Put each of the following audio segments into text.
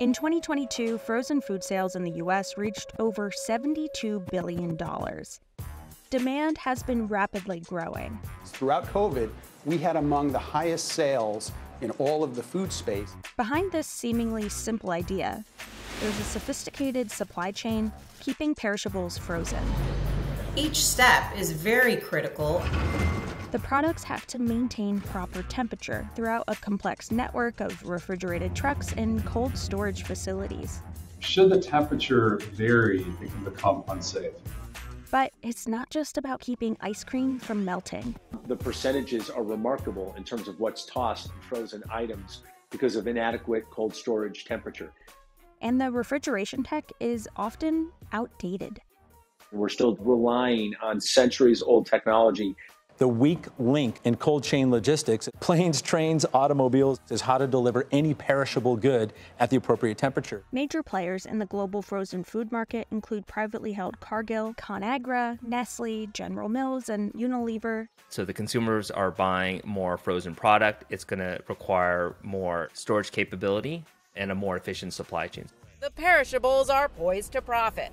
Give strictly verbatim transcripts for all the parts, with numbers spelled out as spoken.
In twenty twenty-two, frozen food sales in the U S reached over seventy-two billion dollars. Demand has been rapidly growing. Throughout COVID, we had among the highest sales in all of the food space. Behind this seemingly simple idea, there's a sophisticated supply chain keeping perishables frozen. Each step is very critical. The products have to maintain proper temperature throughout a complex network of refrigerated trucks and cold storage facilities. Should the temperature vary, it can become unsafe. But it's not just about keeping ice cream from melting. The percentages are remarkable in terms of what's tossed in frozen items because of inadequate cold storage temperature. And the refrigeration tech is often outdated. We're still relying on centuries-old technology. The weak link in cold chain logistics, planes, trains, automobiles, is how to deliver any perishable good at the appropriate temperature. Major players in the global frozen food market include privately held Cargill, ConAgra, Nestle, General Mills, and Unilever. So the consumers are buying more frozen product. It's going to require more storage capability and a more efficient supply chain. The perishables are poised to profit.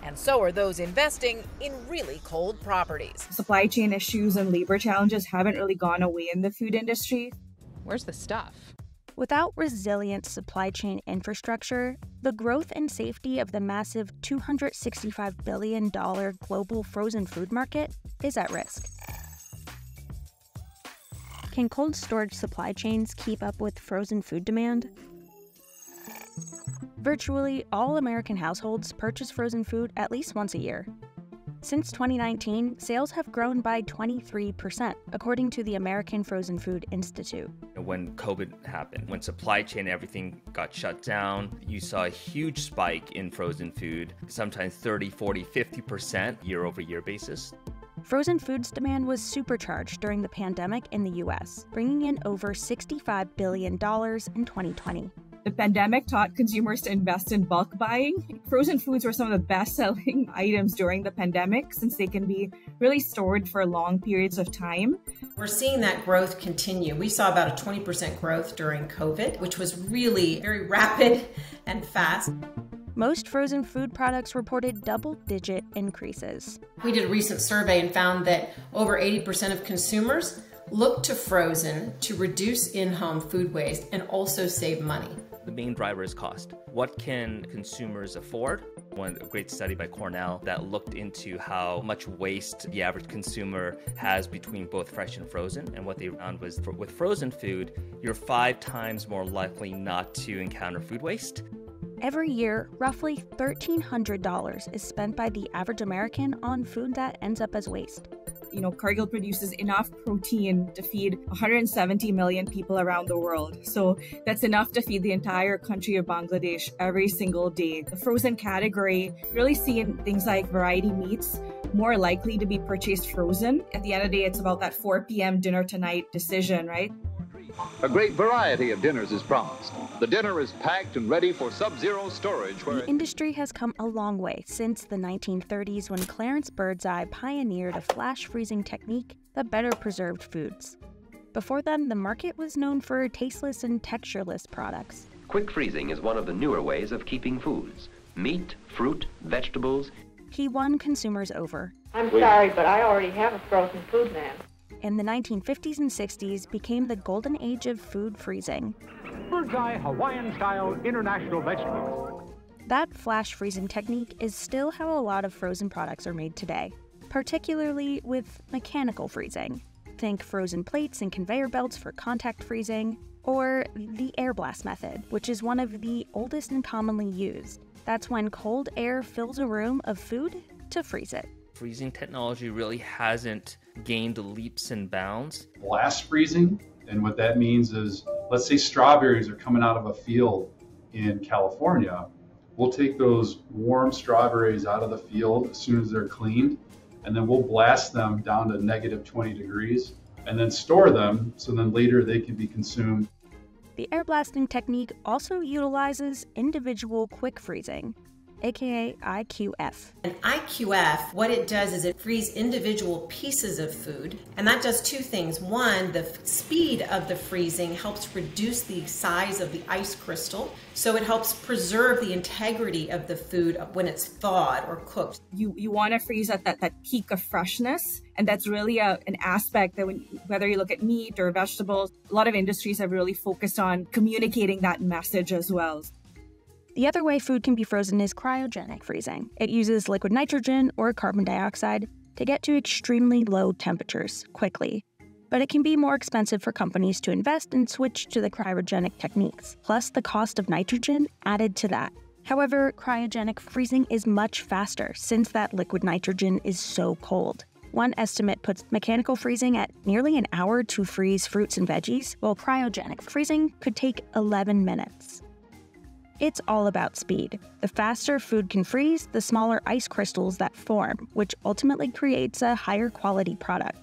And so are those investing in really cold properties. Supply chain issues and labor challenges haven't really gone away in the food industry. Where's the stuff? Without resilient supply chain infrastructure, the growth and safety of the massive two hundred sixty-five billion dollars global frozen food market is at risk. Can cold storage supply chains keep up with frozen food demand? Virtually all American households purchase frozen food at least once a year. Since twenty nineteen, sales have grown by twenty-three percent, according to the American Frozen Food Institute. When COVID happened, when supply chain and everything got shut down, you saw a huge spike in frozen food, sometimes thirty, forty, fifty percent year-over-year basis. Frozen foods demand was supercharged during the pandemic in the U S, bringing in over sixty-five billion dollars in twenty twenty. The pandemic taught consumers to invest in bulk buying. Frozen foods were some of the best-selling items during the pandemic since they can be really stored for long periods of time. We're seeing that growth continue. We saw about a twenty percent growth during COVID, which was really very rapid and fast. Most frozen food products reported double-digit increases. We did a recent survey and found that over eighty percent of consumers look to frozen to reduce in-home food waste and also save money. The main driver is cost. What can consumers afford? One great study by Cornell that looked into how much waste the average consumer has between both fresh and frozen. And what they found was for, with frozen food, you're five times more likely not to encounter food waste. Every year, roughly one thousand three hundred dollars is spent by the average American on food that ends up as waste. You know, Cargill produces enough protein to feed one hundred seventy million people around the world. So that's enough to feed the entire country of Bangladesh every single day. The frozen category, really seeing things like variety meats more likely to be purchased frozen. At the end of the day, it's about that four p m dinner tonight decision, right? A great variety of dinners is promised. The dinner is packed and ready for sub-zero storage. Where the industry has come a long way since the nineteen thirties when Clarence Birdseye pioneered a flash freezing technique that better preserved foods. Before then, the market was known for tasteless and textureless products. Quick freezing is one of the newer ways of keeping foods. Meat, fruit, vegetables. He won consumers over. I'm sorry, but I already have a frozen food man. In the nineteen fifties and sixties became the golden age of food freezing. Birds Eye Hawaiian-style international vegetables. That flash freezing technique is still how a lot of frozen products are made today, particularly with mechanical freezing. Think frozen plates and conveyor belts for contact freezing, or the air blast method, which is one of the oldest and commonly used. That's when cold air fills a room of food to freeze it. Freezing technology really hasn't gained leaps and bounds. Blast freezing, and what that means is, let's say strawberries are coming out of a field in California. We'll take those warm strawberries out of the field as soon as they're cleaned, and then we'll blast them down to negative twenty degrees, and then store them so then later they can be consumed. The air blasting technique also utilizes individual quick freezing. aka I Q F. An I Q F, what it does is it frees individual pieces of food, and that does two things. One, the speed of the freezing helps reduce the size of the ice crystal, so it helps preserve the integrity of the food when it's thawed or cooked. You, you want to freeze at that, that peak of freshness, and that's really a, an aspect that when, whether you look at meat or vegetables, a lot of industries have really focused on communicating that message as well. The other way food can be frozen is cryogenic freezing. It uses liquid nitrogen or carbon dioxide to get to extremely low temperatures quickly. But it can be more expensive for companies to invest and switch to the cryogenic techniques, plus the cost of nitrogen added to that. However, cryogenic freezing is much faster since that liquid nitrogen is so cold. One estimate puts mechanical freezing at nearly an hour to freeze fruits and veggies, while cryogenic freezing could take eleven minutes. It's all about speed. The faster food can freeze, the smaller ice crystals that form, which ultimately creates a higher quality product.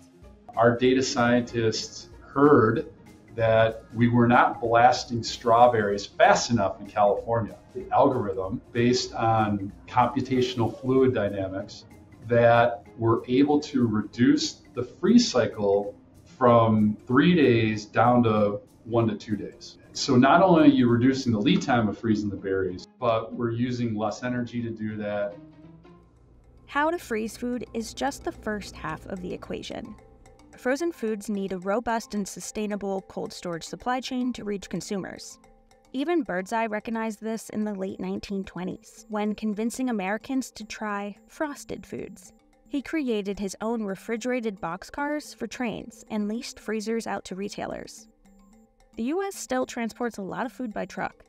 Our data scientists heard that we were not blasting strawberries fast enough in California. The algorithm, based on computational fluid dynamics, that were able to reduce the freeze cycle from three days down to one to two days. So not only are you reducing the lead time of freezing the berries, but we're using less energy to do that. How to freeze food is just the first half of the equation. Frozen foods need a robust and sustainable cold storage supply chain to reach consumers. Even Birds Eye recognized this in the late nineteen twenties when convincing Americans to try frosted foods. He created his own refrigerated boxcars for trains and leased freezers out to retailers. The U S still transports a lot of food by truck.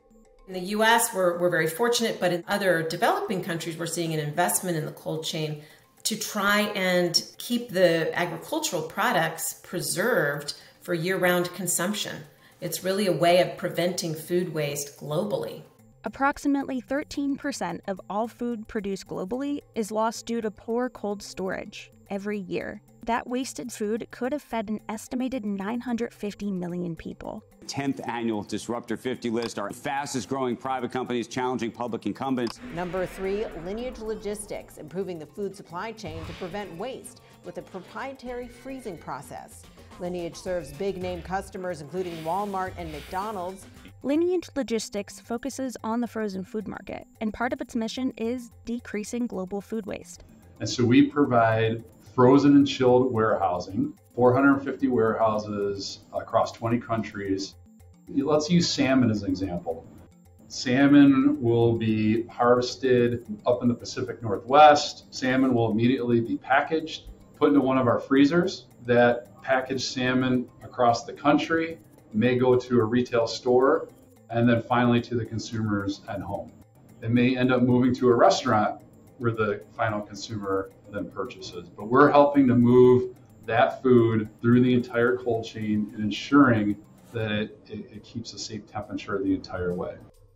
In the U S, we're, we're very fortunate, but in other developing countries, we're seeing an investment in the cold chain to try and keep the agricultural products preserved for year-round consumption. It's really a way of preventing food waste globally. Approximately thirteen percent of all food produced globally is lost due to poor cold storage every year. That wasted food could have fed an estimated nine hundred fifty million people. tenth annual Disruptor fifty list, our fastest growing private companies challenging public incumbents. Number three, Lineage Logistics, improving the food supply chain to prevent waste with a proprietary freezing process. Lineage serves big name customers, including Walmart and McDonald's. Lineage Logistics focuses on the frozen food market, and part of its mission is decreasing global food waste. And so we provide frozen and chilled warehousing, four hundred fifty warehouses across twenty countries. Let's use salmon as an example. Salmon will be harvested up in the Pacific Northwest. Salmon will immediately be packaged, put into one of our freezers. That packaged salmon across the country may go to a retail store and then finally to the consumers at home. It may end up moving to a restaurant where the final consumer then purchases. But we're helping to move that food through the entire cold chain and ensuring that it, it, it keeps a safe temperature the entire way.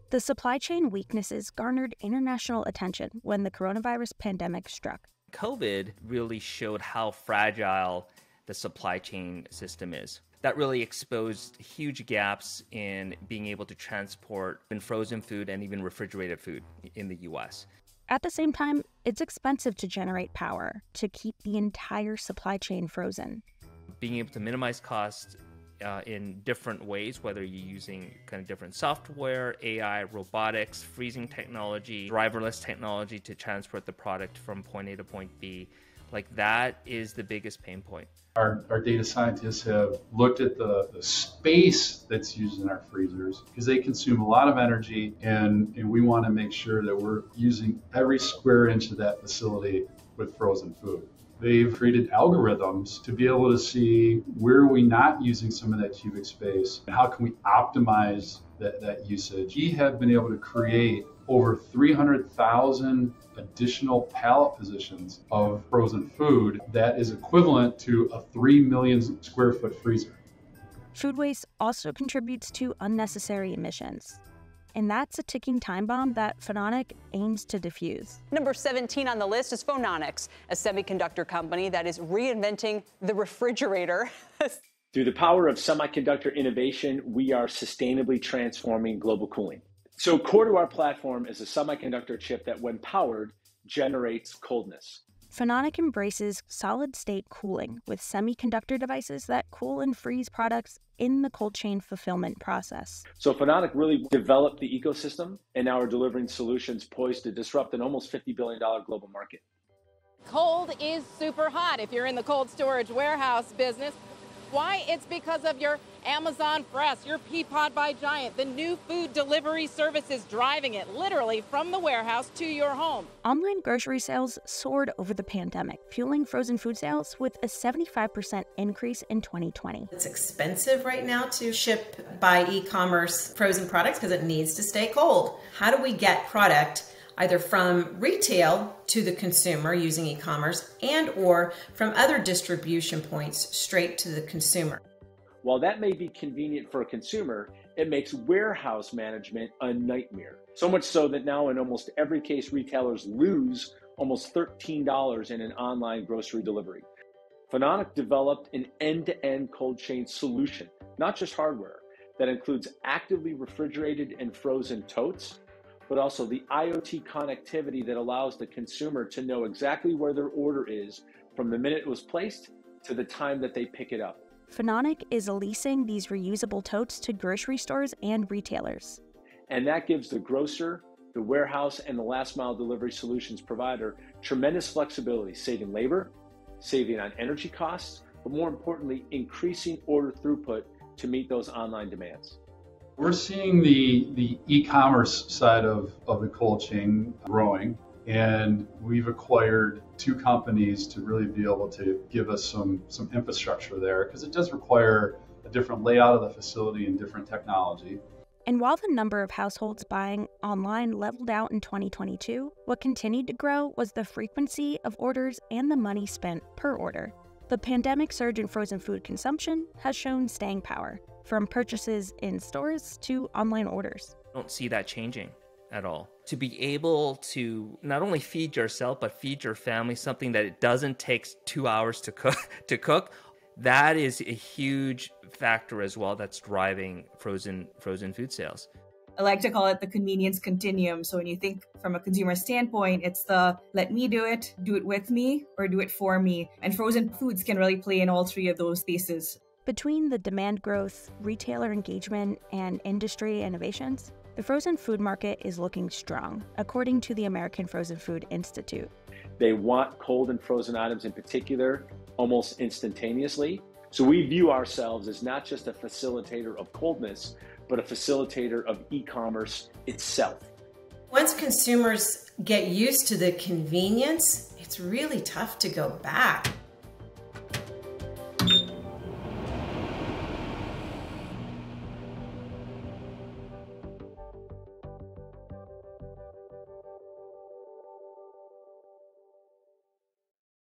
The supply chain weaknesses garnered international attention when the coronavirus pandemic struck. COVID really showed how fragile the supply chain system is. That really exposed huge gaps in being able to transport frozen food and even refrigerated food in the U S. At the same time, it's expensive to generate power to keep the entire supply chain frozen. Being able to minimize costs uh, in different ways, whether you're using kind of different software, A I, robotics, freezing technology, driverless technology to transport the product from point A to point B, like that is the biggest pain point. Our, our data scientists have looked at the, the space that's used in our freezers because they consume a lot of energy, and, and we want to make sure that we're using every square inch of that facility with frozen food. They've created algorithms to be able to see where are we not using some of that cubic space and how can we optimize that, that usage. We have been able to create over three hundred thousand additional pallet positions of frozen food that is equivalent to a three million square foot freezer. Food waste also contributes to unnecessary emissions. And that's a ticking time bomb that Phononic aims to defuse. Number seventeen on the list is Phononics, a semiconductor company that is reinventing the refrigerator. Through the power of semiconductor innovation, we are sustainably transforming global cooling. So core to our platform is a semiconductor chip that, when powered, generates coldness. Phononic embraces solid-state cooling with semiconductor devices that cool and freeze products in the cold chain fulfillment process. So Phononic really developed the ecosystem, and now we're delivering solutions poised to disrupt an almost fifty billion dollars global market. Cold is super hot if you're in the cold storage warehouse business. Why? It's because of your Amazon Fresh, your Peapod by Giant, the new food delivery services driving it literally from the warehouse to your home. Online grocery sales soared over the pandemic, fueling frozen food sales with a seventy-five percent increase in twenty twenty. It's expensive right now to ship by e-commerce frozen products because it needs to stay cold. How do we get product either from retail to the consumer using e-commerce and or from other distribution points straight to the consumer? While that may be convenient for a consumer, it makes warehouse management a nightmare. So much so that now in almost every case, retailers lose almost thirteen dollars in an online grocery delivery. Phononic developed an end-to-end cold chain solution, not just hardware, that includes actively refrigerated and frozen totes, but also the IoT connectivity that allows the consumer to know exactly where their order is from the minute it was placed to the time that they pick it up. Phononic is leasing these reusable totes to grocery stores and retailers. And that gives the grocer, the warehouse, and the last mile delivery solutions provider tremendous flexibility, saving labor, saving on energy costs, but more importantly, increasing order throughput to meet those online demands. We're seeing the, the e-commerce side of, of the cold chain growing, and we've acquired two companies to really be able to give us some, some infrastructure there, because it does require a different layout of the facility and different technology. And while the number of households buying online leveled out in twenty twenty-two, what continued to grow was the frequency of orders and the money spent per order. The pandemic surge in frozen food consumption has shown staying power, from purchases in stores to online orders. I don't see that changing at all. To be able to not only feed yourself, but feed your family something that it doesn't take two hours to cook, to cook, that is a huge factor as well that's driving frozen, frozen food sales. I like to call it the convenience continuum. So when you think from a consumer standpoint, it's the let me do it, do it with me, or do it for me. And frozen foods can really play in all three of those spaces. Between the demand growth, retailer engagement, and industry innovations, the frozen food market is looking strong, according to the American Frozen Food Institute. They want cold and frozen items in particular almost instantaneously. So we view ourselves as not just a facilitator of coldness, but a facilitator of e-commerce itself. Once consumers get used to the convenience, it's really tough to go back.